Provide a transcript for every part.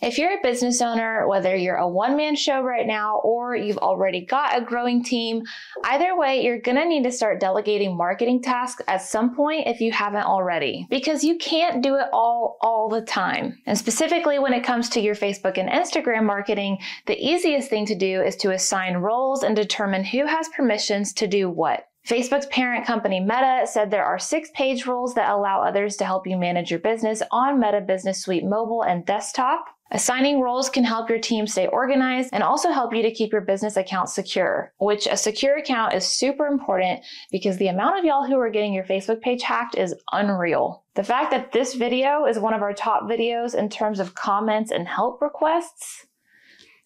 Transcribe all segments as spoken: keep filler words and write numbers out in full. If you're a business owner, whether you're a one-man show right now or you've already got a growing team, either way, you're gonna need to start delegating marketing tasks at some point if you haven't already, because you can't do it all all the time. And specifically when it comes to your Facebook and Instagram marketing, the easiest thing to do is to assign roles and determine who has permissions to do what. Facebook's parent company, Meta, said there are six page roles that allow others to help you manage your business on Meta Business Suite mobile and desktop. Assigning roles can help your team stay organized and also help you to keep your business account secure, which a secure account is super important because the amount of y'all who are getting your Facebook page hacked is unreal. The fact that this video is one of our top videos in terms of comments and help requests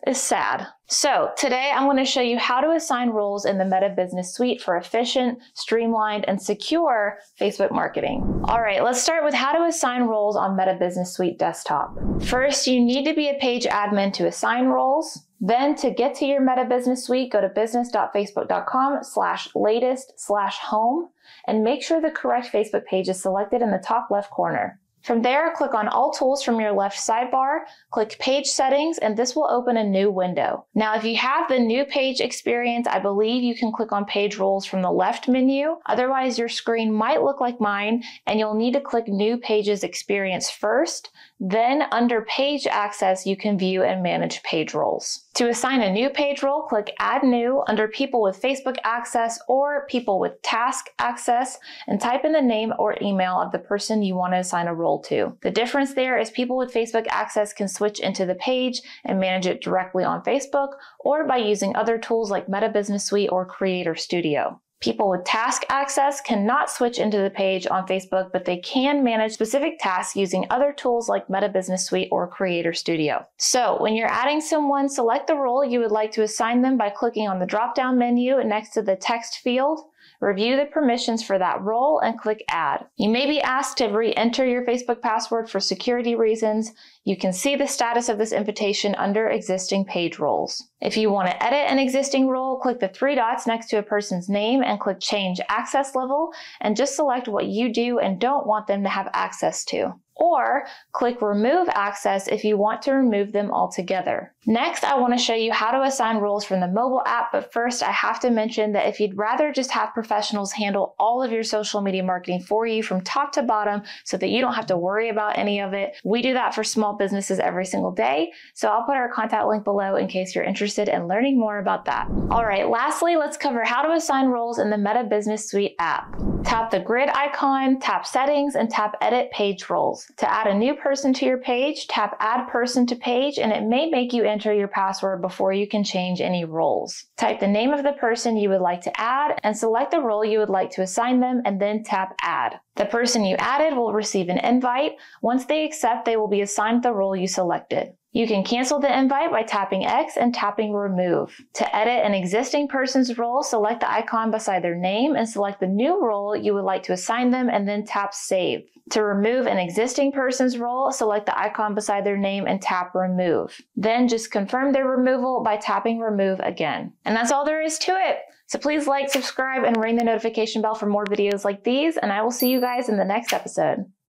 is sad. So today I'm going to show you how to assign roles in the Meta Business Suite for efficient, streamlined, and secure Facebook marketing. All right, let's start with how to assign roles on Meta Business Suite desktop. First, you need to be a page admin to assign roles. Then to get to your Meta Business Suite, go to business dot facebook dot com slash latest slash home and make sure the correct Facebook page is selected in the top left corner. From there, click on All Tools from your left sidebar, click Page Settings, and this will open a new window. Now, if you have the New Page experience, I believe you can click on Page Roles from the left menu. Otherwise, your screen might look like mine, and you'll need to click New Pages experience first. Then under Page Access, you can view and manage page roles. To assign a new page role, click Add New under People with Facebook Access or People with Task Access, and type in the name or email of the person you want to assign a role to. The difference there is people with Facebook Access can switch into the page and manage it directly on Facebook or by using other tools like Meta Business Suite or Creator Studio. People with Task Access cannot switch into the page on Facebook, but they can manage specific tasks using other tools like Meta Business Suite or Creator Studio. So when you're adding someone, select the role you would like to assign them by clicking on the drop-down menu next to the text field. Review the permissions for that role and click Add. You may be asked to re-enter your Facebook password for security reasons. You can see the status of this invitation under Existing Page Roles. If you want to edit an existing role, click the three dots next to a person's name and click Change Access Level, and just select what you do and don't want them to have access to. Or click Remove Access if you want to remove them altogether. Next, I want to show you how to assign roles from the mobile app, but first I have to mention that if you'd rather just have professionals handle all of your social media marketing for you from top to bottom so that you don't have to worry about any of it, we do that for small businesses every single day, so I'll put our contact link below in case you're interested in learning more about that. All right, lastly, let's cover how to assign roles in the Meta Business Suite app. Tap the grid icon, tap Settings, and tap Edit Page Roles. To add a new person to your page, tap Add Person to Page, and it may make you enter your password before you can change any roles. Type the name of the person you would like to add and select the role you would like to assign them, and then tap Add. The person you added will receive an invite. Once they accept, they will be assigned the role you selected. You can cancel the invite by tapping X and tapping Remove. To edit an existing person's role, select the icon beside their name and select the new role you would like to assign them, and then tap Save. To remove an existing person's role, select the icon beside their name and tap Remove. Then just confirm their removal by tapping Remove again. And that's all there is to it. So please like, subscribe, and ring the notification bell for more videos like these, and I will see you guys in the next episode.